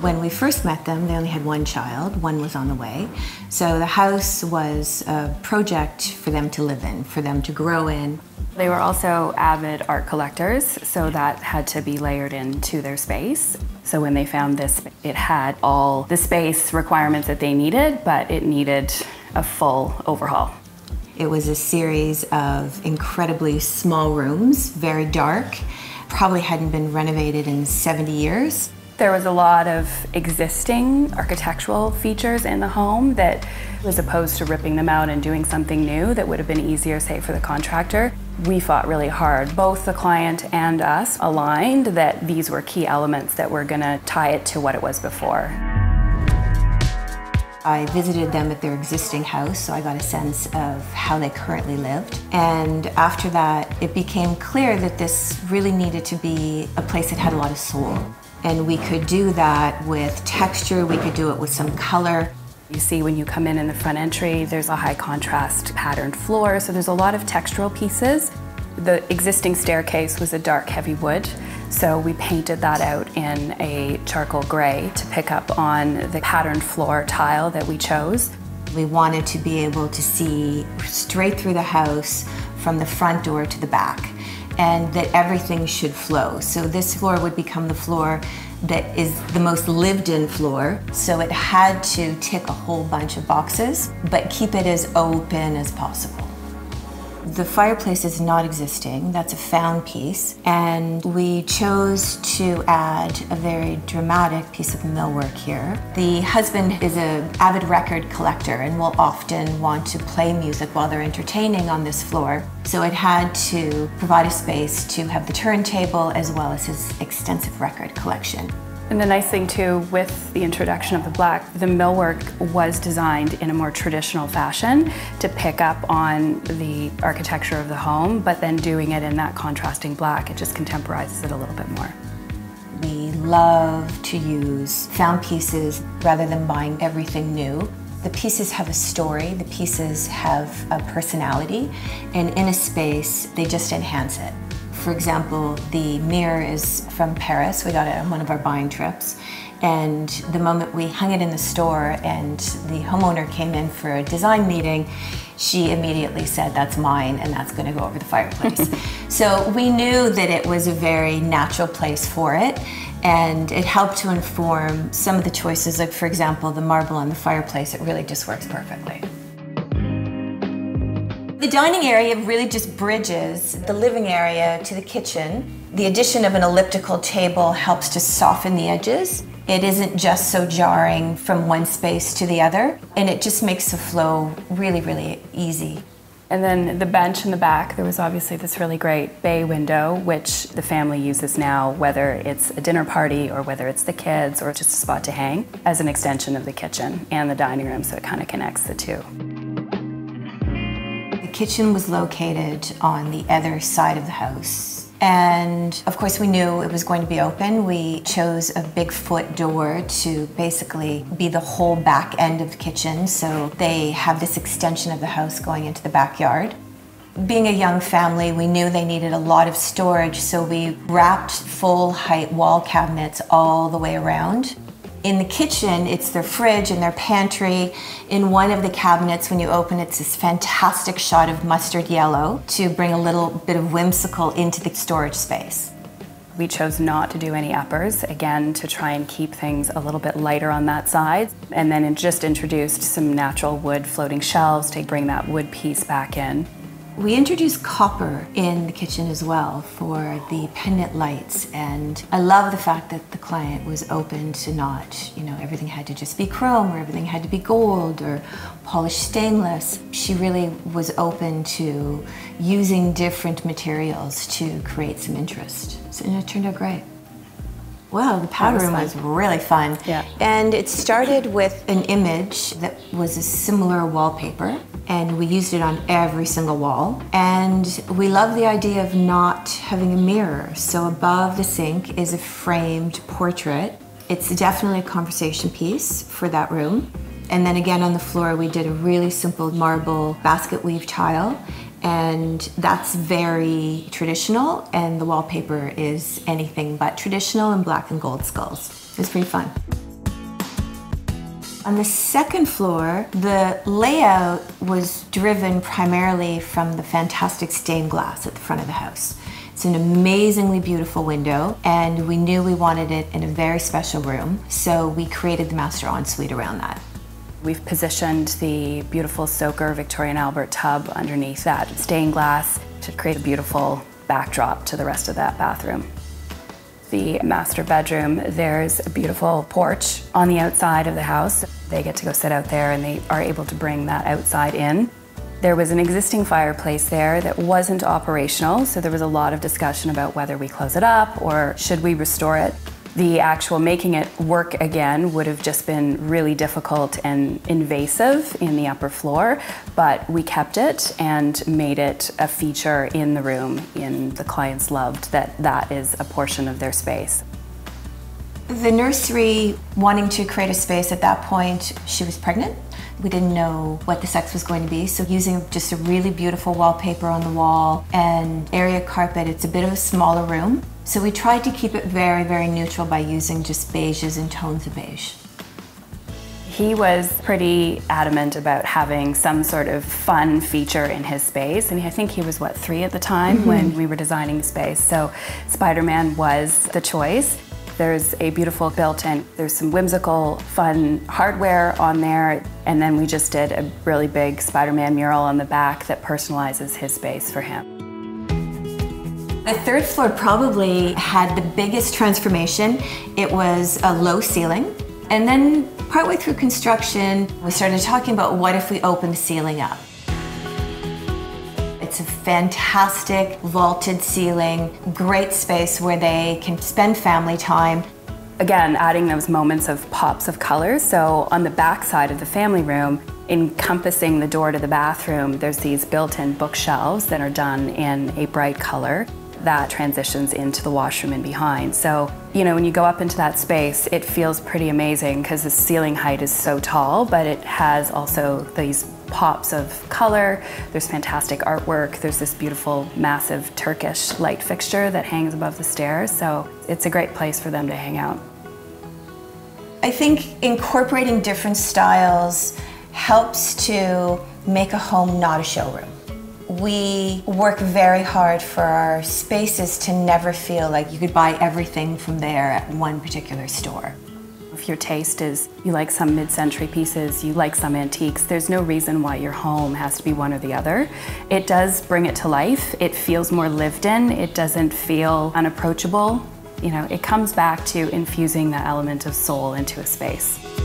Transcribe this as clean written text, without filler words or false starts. When we first met them, they only had one child. One was on the way. So the house was a project for them to live in, for them to grow in. They were also avid art collectors, so that had to be layered into their space. So when they found this, it had all the space requirements that they needed, but it needed a full overhaul. It was a series of incredibly small rooms, very dark, probably hadn't been renovated in 70 years. There was a lot of existing architectural features in the home that, as opposed to ripping them out and doing something new that would have been easier, say, for the contractor, we fought really hard. Both the client and us aligned that these were key elements that were going to tie it to what it was before. I visited them at their existing house, so I got a sense of how they currently lived. And after that, it became clear that this really needed to be a place that had a lot of soul. And we could do that with texture, we could do it with some color. You see when you come in the front entry, there's a high contrast patterned floor, so there's a lot of textural pieces. The existing staircase was a dark, heavy wood, so we painted that out in a charcoal gray to pick up on the patterned floor tile that we chose. We wanted to be able to see straight through the house from the front door to the back, and that everything should flow. So this floor would become the floor that is the most lived-in floor. So it had to tick a whole bunch of boxes, but keep it as open as possible. The fireplace is not existing, that's a found piece, and we chose to add a very dramatic piece of millwork here. The husband is an avid record collector and will often want to play music while they're entertaining on this floor, so it had to provide a space to have the turntable as well as his extensive record collection. And the nice thing too, with the introduction of the black, the millwork was designed in a more traditional fashion to pick up on the architecture of the home, but then doing it in that contrasting black, it just contemporizes it a little bit more. We love to use found pieces rather than buying everything new. The pieces have a story, the pieces have a personality, and in a space, they just enhance it. For example, the mirror is from Paris. We got it on one of our buying trips. And the moment we hung it in the store and the homeowner came in for a design meeting, she immediately said, "That's mine, and that's going to go over the fireplace." So we knew that it was a very natural place for it. And it helped to inform some of the choices, like, for example, the marble on the fireplace. It really just works perfectly. The dining area really just bridges the living area to the kitchen. The addition of an elliptical table helps to soften the edges. It isn't just so jarring from one space to the other, and it just makes the flow really, really easy. And then the bench in the back, there was obviously this really great bay window, which the family uses now, whether it's a dinner party or whether it's the kids or just a spot to hang, as an extension of the kitchen and the dining room, so it kind of connects the two. The kitchen was located on the other side of the house, and of course we knew it was going to be open. We chose a bigfoot door to basically be the whole back end of the kitchen, so they have this extension of the house going into the backyard. Being a young family, we knew they needed a lot of storage, so we wrapped full height wall cabinets all the way around. In the kitchen, it's their fridge and their pantry. In one of the cabinets, when you open, it's this fantastic shot of mustard yellow to bring a little bit of whimsical into the storage space. We chose not to do any uppers, again, to try and keep things a little bit lighter on that side. And then it just introduced some natural wood floating shelves to bring that wood piece back in. We introduced copper in the kitchen as well for the pendant lights, and I love the fact that the client was open to not, everything had to just be chrome or everything had to be gold or polished stainless. She really was open to using different materials to create some interest, and it turned out great. Wow, the powder room was really fun. Yeah. And it started with an image that was a similar wallpaper, and we used it on every single wall. And we love the idea of not having a mirror. So above the sink is a framed portrait. It's definitely a conversation piece for that room. And then again on the floor, we did a really simple marble basket weave tile. And that's very traditional. And the wallpaper is anything but traditional, and black and gold skulls. It's pretty fun. On the second floor, the layout was driven primarily from the fantastic stained glass at the front of the house. It's an amazingly beautiful window, and we knew we wanted it in a very special room, so we created the master ensuite around that. We've positioned the beautiful Soaker Victorian Albert tub underneath that stained glass to create a beautiful backdrop to the rest of that bathroom. The master bedroom, there's a beautiful porch on the outside of the house. They get to go sit out there and they are able to bring that outside in. There was an existing fireplace there that wasn't operational, so there was a lot of discussion about whether we close it up or should we restore it. The actual making it work again would have just been really difficult and invasive in the upper floor, but we kept it and made it a feature in the room, and the clients loved that that is a portion of their space. The nursery, wanting to create a space at that point, she was pregnant. We didn't know what the sex was going to be, so using just a really beautiful wallpaper on the wall and area carpet, it's a bit of a smaller room. So we tried to keep it very, very neutral by using just beiges and tones of beige. He was pretty adamant about having some sort of fun feature in his space. And I think he was, what, 3 at the time when we were designing the space. So Spider-Man was the choice. There's a beautiful built-in, there's some whimsical, fun hardware on there. And then we just did a really big Spider-Man mural on the back that personalizes his space for him. The third floor probably had the biggest transformation. It was a low ceiling. And then partway through construction, we started talking about what if we opened the ceiling up. It's a fantastic vaulted ceiling, great space where they can spend family time. Again, adding those moments of pops of color. So on the back side of the family room, encompassing the door to the bathroom, there's these built-in bookshelves that are done in a bright color that transitions into the washroom and behind. So, you know, when you go up into that space, it feels pretty amazing because the ceiling height is so tall, but it has also these pops of color. There's fantastic artwork. There's this beautiful, massive Turkish light fixture that hangs above the stairs. So it's a great place for them to hang out. I think incorporating different styles helps to make a home not a showroom. We work very hard for our spaces to never feel like you could buy everything from there at one particular store. If your taste is you like some mid-century pieces, you like some antiques, there's no reason why your home has to be one or the other. It does bring it to life. It feels more lived in. It doesn't feel unapproachable. You know, it comes back to infusing that element of soul into a space.